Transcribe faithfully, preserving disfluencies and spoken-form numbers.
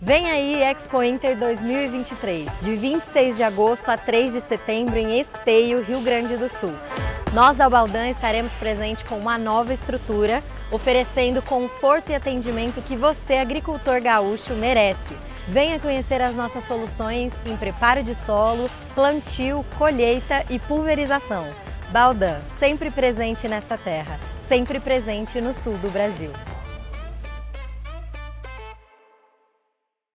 Vem aí Expointer dois mil e vinte e três, de vinte e seis de agosto a três de setembro em Esteio, Rio Grande do Sul. Nós da Baldan estaremos presentes com uma nova estrutura, oferecendo conforto e atendimento que você, agricultor gaúcho, merece. Venha conhecer as nossas soluções em preparo de solo, plantio, colheita e pulverização. Baldan, sempre presente nesta terra, sempre presente no sul do Brasil.